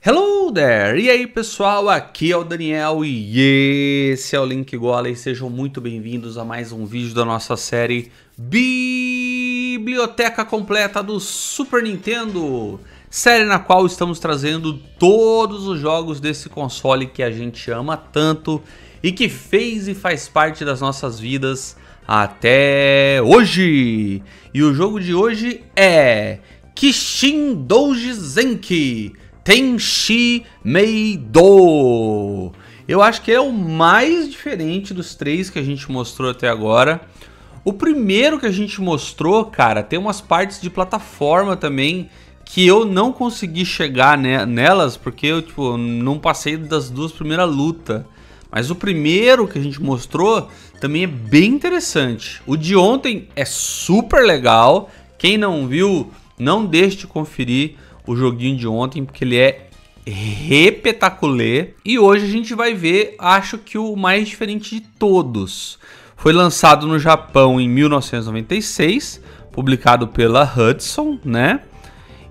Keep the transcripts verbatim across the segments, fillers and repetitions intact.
Hello there! E aí pessoal, aqui é o Daniel e esse é o Link Gola e sejam muito bem-vindos a mais um vídeo da nossa série Biblioteca Completa do Super Nintendo, série na qual estamos trazendo todos os jogos desse console que a gente ama tanto e que fez e faz parte das nossas vidas até hoje. E o jogo de hoje é Kishin Douji Zenki Tenchi Meidou. Eu acho que é o mais diferente dos três que a gente mostrou até agora. O primeiro que a gente mostrou, cara, tem umas partes de plataforma também que eu não consegui chegar ne- nelas porque eu tipo, não passei das duas primeiras lutas. Mas o primeiro que a gente mostrou também é bem interessante. O de ontem é super legal. Quem não viu, não deixe de conferir o joguinho de ontem, porque ele é repetaculê. E hoje a gente vai ver, acho que o mais diferente de todos. Foi lançado no Japão em mil novecentos e noventa e seis, publicado pela Hudson, né?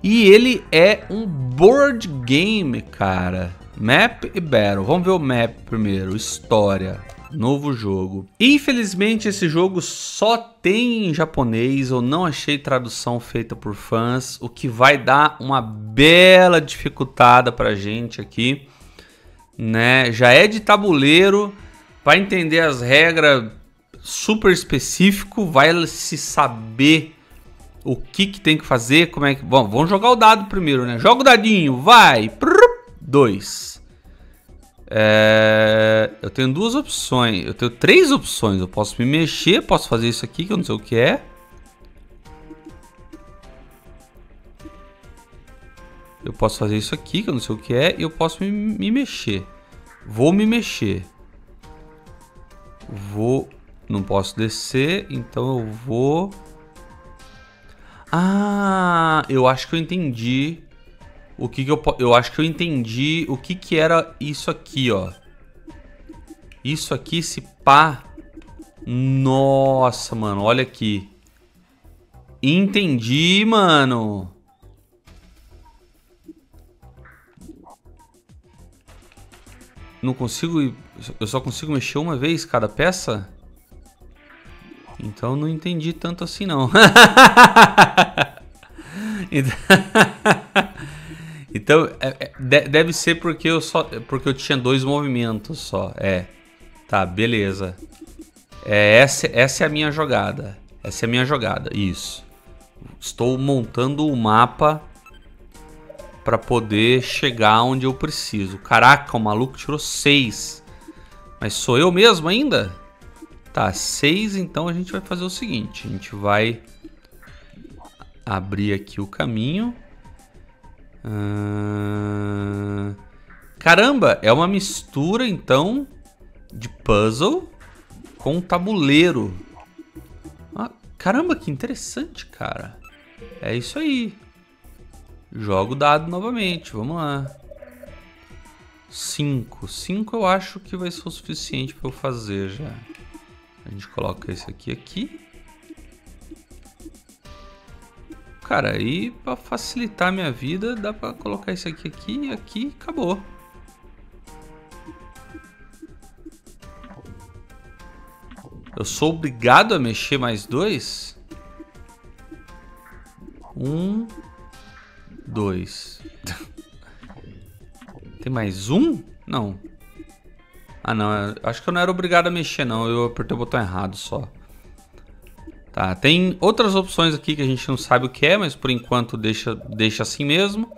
E ele é um board game, cara. Map e Battle. Vamos ver o map primeiro. História. Novo jogo. Infelizmente esse jogo só tem em japonês, eu não achei tradução feita por fãs, o que vai dar uma bela dificultada pra gente aqui, né? Já é de tabuleiro, para entender as regras super específico, vai se saber o que que tem que fazer, como é que... Bom, vamos jogar o dado primeiro, né? Joga o dadinho, vai! Dois. É, eu tenho duas opções, eu tenho três opções, eu posso me mexer, posso fazer isso aqui que eu não sei o que é. Eu posso fazer isso aqui que eu não sei o que é e eu posso me, me mexer. Vou me mexer. Vou, não posso descer, então eu vou... Ah, eu acho que eu entendi. O que que eu, eu acho que eu entendi o que que era isso aqui, ó. Isso aqui, esse pá. Nossa, mano, olha aqui. Entendi, mano. Não consigo... Eu só consigo mexer uma vez cada peça? Então não entendi tanto assim, não. Então... Então, é, é, deve ser porque eu, só, porque eu tinha dois movimentos só, é. Tá, beleza. É, essa, essa é a minha jogada. Essa é a minha jogada, isso. Estou montando o mapa pra poder chegar onde eu preciso. Caraca, o maluco tirou seis. Mas sou eu mesmo ainda? Tá, seis, então a gente vai fazer o seguinte. A gente vai abrir aqui o caminho. Uh... Caramba, é uma mistura então de puzzle com tabuleiro. Ah, caramba, que interessante, cara. É isso aí. Jogo o dado novamente, vamos lá. Cinco, cinco eu acho que vai ser o suficiente para eu fazer já. A gente coloca esse aqui aqui. Cara, aí pra facilitar a minha vida, dá pra colocar isso aqui, aqui e aqui, acabou. Eu sou obrigado a mexer mais dois? Um, dois. Tem mais um? Não. Ah, não, acho que eu não era obrigado a mexer, não. Eu apertei o botão errado só. Tá, tem outras opções aqui que a gente não sabe o que é, mas por enquanto deixa, deixa assim mesmo.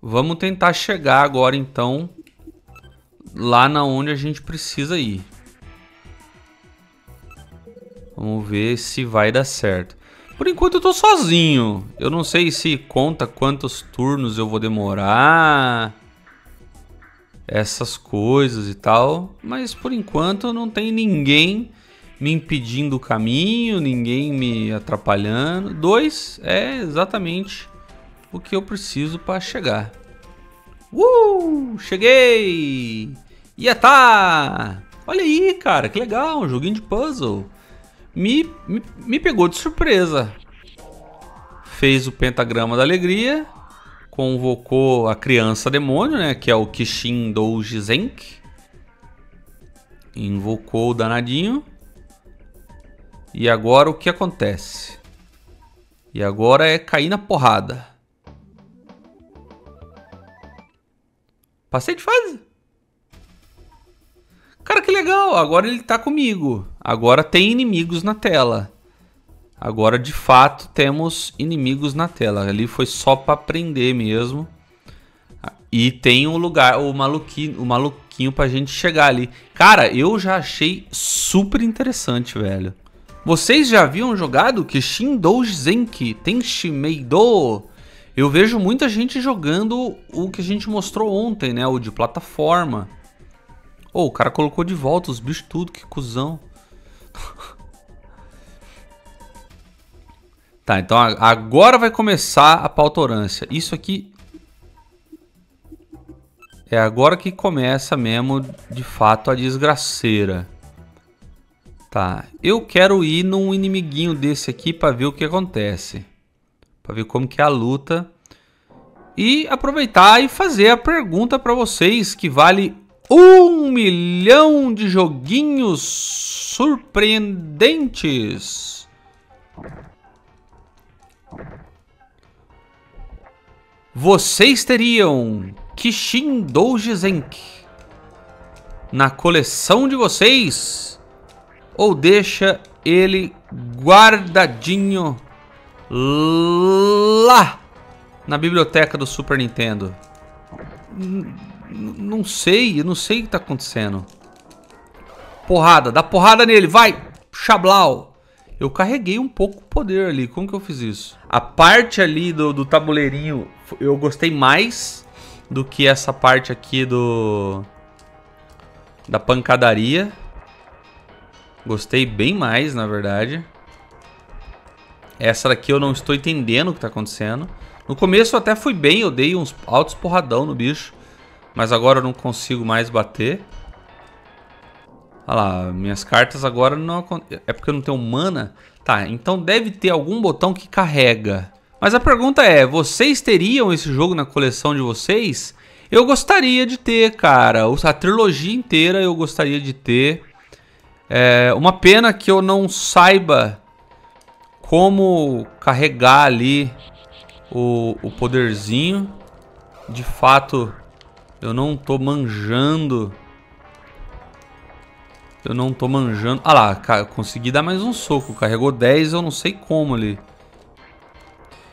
Vamos tentar chegar agora então lá na onde a gente precisa ir. Vamos ver se vai dar certo. Por enquanto eu tô sozinho. Eu não sei se conta quantos turnos eu vou demorar, essas coisas e tal, mas por enquanto não tem ninguém me impedindo o caminho, ninguém me atrapalhando. Dois é exatamente o que eu preciso para chegar. Uh, cheguei! E tá! Olha aí, cara, que legal, um joguinho de puzzle. Me, me, me pegou de surpresa. Fez o pentagrama da alegria convocou a criança demônio, né, que é o Kishin Douji Zenki. Invocou o danadinho. E agora o que acontece? E agora é cair na porrada. Passei de fase. Cara, que legal. Agora ele tá comigo. Agora tem inimigos na tela. Agora de fato temos inimigos na tela. Ali foi só pra prender mesmo. E tem um lugar, o maluquinho, o maluquinho pra gente chegar ali. Cara, eu já achei super interessante, velho. Vocês já haviam jogado Kishin Douji Zenki Tenchi Meidou? Eu vejo muita gente jogando o que a gente mostrou ontem, né? O de plataforma. Oh, o cara colocou de volta os bichos tudo, que cuzão. Tá, então agora vai começar a pautorância. Isso aqui... é agora que começa mesmo, de fato, a desgraceira. Tá, eu quero ir num inimiguinho desse aqui pra ver o que acontece. Pra ver como que é a luta. E aproveitar e fazer a pergunta pra vocês, que vale um milhão de joguinhos surpreendentes. Vocês teriam Kishin Douji Zenki na coleção de vocês ou deixa ele guardadinho lá na biblioteca do Super Nintendo? N- não sei, eu não sei o que tá acontecendo. Porrada, dá porrada nele, vai! Xablau! Eu carreguei um pouco o poder ali. Como que eu fiz isso? A parte ali do, do tabuleirinho eu gostei mais do que essa parte aqui do... da pancadaria. Gostei bem mais, na verdade. Essa daqui eu não estou entendendo o que está acontecendo. No começo eu até fui bem. Eu dei uns altos porradão no bicho. Mas agora eu não consigo mais bater. Olha lá, minhas cartas agora não... é porque eu não tenho mana? Tá, então deve ter algum botão que carrega. Mas a pergunta é, vocês teriam esse jogo na coleção de vocês? Eu gostaria de ter, cara. A trilogia inteira eu gostaria de ter. É uma pena que eu não saiba como carregar ali o, o poderzinho. De fato, eu não tô manjando... Eu não tô manjando. Ah lá, cara, consegui dar mais um soco. Carregou dez, eu não sei como ali.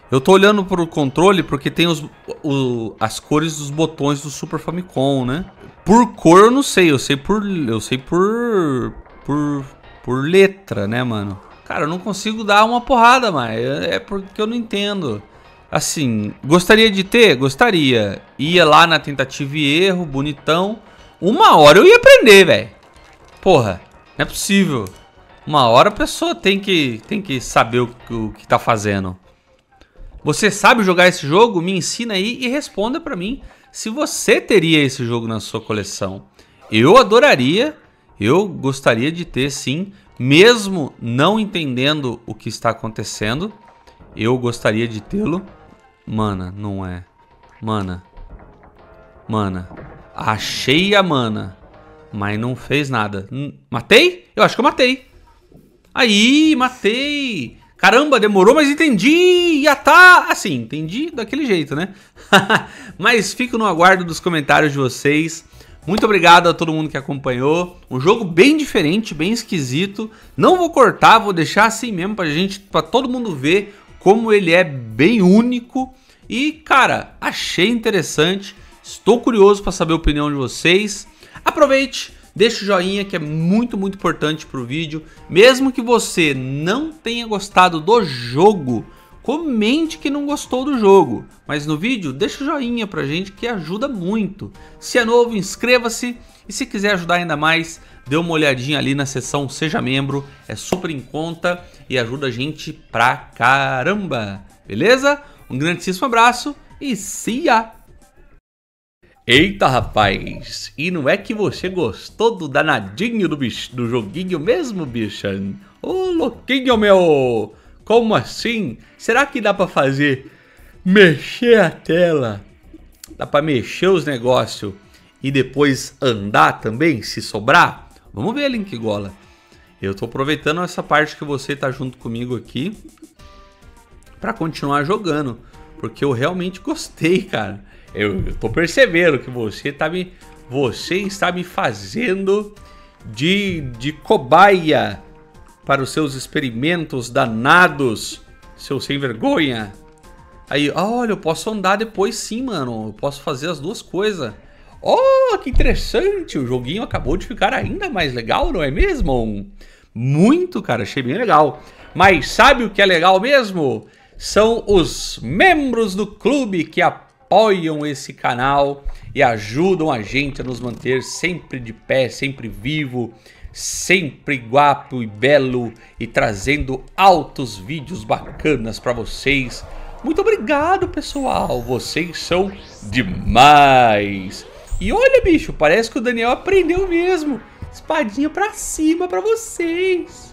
Eu tô olhando pro controle porque tem os, o, as cores dos botões do Super Famicom, né? Por cor eu não sei, eu sei por... Eu sei por... Por, por letra, né, mano? Cara, eu não consigo dar uma porrada, mas é porque eu não entendo. Assim, gostaria de ter? Gostaria. Ia lá na tentativa e erro, bonitão. Uma hora eu ia aprender, velho. Porra, não é possível. Uma hora a pessoa tem que, tem que saber o, o que tá fazendo. Você sabe jogar esse jogo? Me ensina aí e responda pra mim se você teria esse jogo na sua coleção. Eu adoraria, eu gostaria de ter sim, mesmo não entendendo o que está acontecendo. Eu gostaria de tê-lo. Mana, não é. Mana. Mana. Achei a mana. Mas não fez nada. Matei? Eu acho que eu matei. Aí, matei. Caramba, demorou, mas entendi. Já tá assim, entendi daquele jeito, né? Mas fico no aguardo dos comentários de vocês. Muito obrigado a todo mundo que acompanhou. Um jogo bem diferente, bem esquisito. Não vou cortar, vou deixar assim mesmo pra gente, pra todo mundo ver como ele é bem único. E, cara, achei interessante. Estou curioso pra saber a opinião de vocês. Aproveite, deixa o joinha que é muito, muito importante para o vídeo. Mesmo que você não tenha gostado do jogo, comente que não gostou do jogo. Mas no vídeo, deixa o joinha para gente que ajuda muito. Se é novo, inscreva-se e se quiser ajudar ainda mais, dê uma olhadinha ali na seção Seja Membro. É super em conta e ajuda a gente pra caramba, beleza? Um grandíssimo abraço e see ya! Eita, rapaz, e não é que você gostou do danadinho do, bicho, do joguinho mesmo, bicha? Ô, louquinho meu, como assim? Será que dá pra fazer mexer a tela, dá para mexer os negócios e depois andar também, se sobrar? Vamos ver, Linkgola. Eu tô aproveitando essa parte que você tá junto comigo aqui para continuar jogando, porque eu realmente gostei, cara. Eu, eu tô percebendo que você tá me, você está me fazendo de, de cobaia para os seus experimentos danados, seu sem vergonha. Aí, olha, eu posso andar depois sim, mano. Eu posso fazer as duas coisas. Oh, que interessante. O joguinho acabou de ficar ainda mais legal, não é mesmo? Muito, cara. Achei bem legal. Mas sabe o que é legal mesmo? São os membros do clube que apoiam esse canal e ajudam a gente a nos manter sempre de pé, sempre vivo, sempre guapo e belo e trazendo altos vídeos bacanas para vocês. Muito obrigado, pessoal. Vocês são demais. E olha, bicho, parece que o Daniel aprendeu mesmo. Espadinha pra cima pra vocês.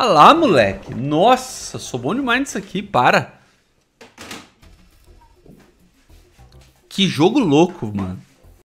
Ah lá, moleque. Nossa, sou bom demais nisso aqui, para. Que jogo louco, mano.